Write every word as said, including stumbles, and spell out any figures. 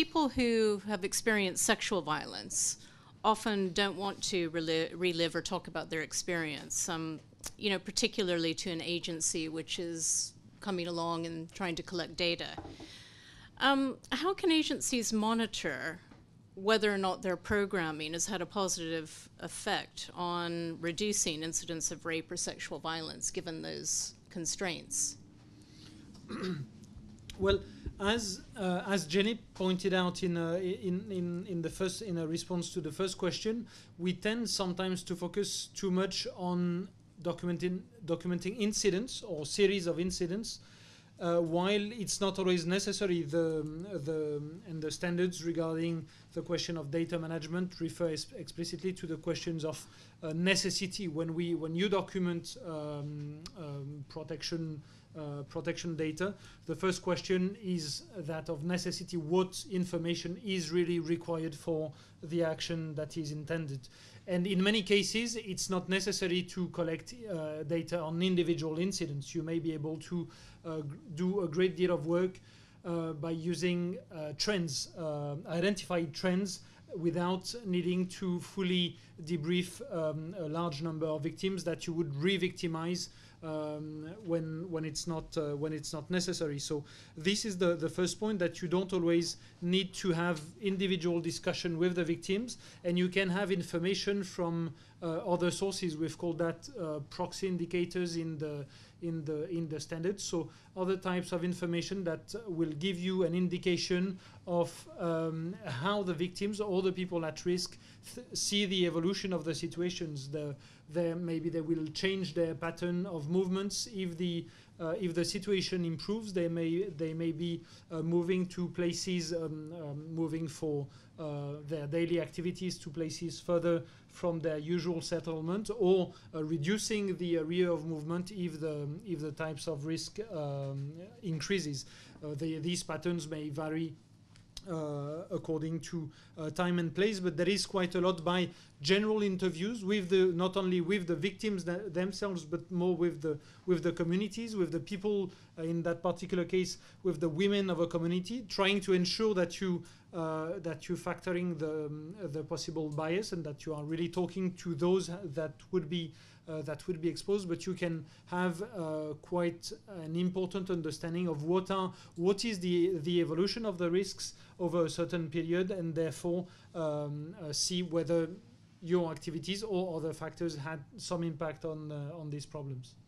people who have experienced sexual violence often don't want to relive, relive or talk about their experience, um, you know, particularly to an agency which is coming along and trying to collect data. Um, how can agencies monitor whether or not their programming has had a positive effect on reducing incidents of rape or sexual violence, given those constraints? Well, as uh, as Jenny pointed out in, uh, in in in the first in a response to the first question, we tend sometimes to focus too much on documenting documenting incidents or series of incidents. Uh, while it's not always necessary, the, the, and the standards regarding the question of data management refer explicitly to the questions of uh, necessity. When we, when you document um, um, protection, uh, protection data, the first question is that of necessity: what information is really required for the action that is intended? And in many cases, it's not necessary to collect uh, data on individual incidents. You may be able to uh, do a great deal of work uh, by using uh, trends, uh, identified trends, without needing to fully debrief um, a large number of victims that you would re-victimize um, when when it's not uh, when it's not necessary. So this is the the first point, that you don't always need to have individual discussion with the victims, and you can have information from uh, other sources. We've called that uh, proxy indicators in the in the in the standards. So other types of information that will give you an indication of um, how the victims or the people at risk th see the evolution of the situations. The, the maybe they will change their pattern of movements if the uh, if the situation improves. They may they may be uh, moving to places um, um, moving for uh, their daily activities to places further from their usual settlement, or uh, reducing the area of movement if the if the types of risk um, increases. Uh, they, these patterns may vary uh, according to uh, time and place, but there is quite a lot by general interviews with the not only with the victims th themselves, but more with the with the communities, with the people uh, in that particular case, with the women of a community, trying to ensure that you. Uh, that you're factoring the, um, the possible bias, and that you are really talking to those that would be uh, that would be exposed. But you can have uh, quite an important understanding of what are what is the the evolution of the risks over a certain period, and therefore um, uh, see whether your activities or other factors had some impact on uh, on these problems.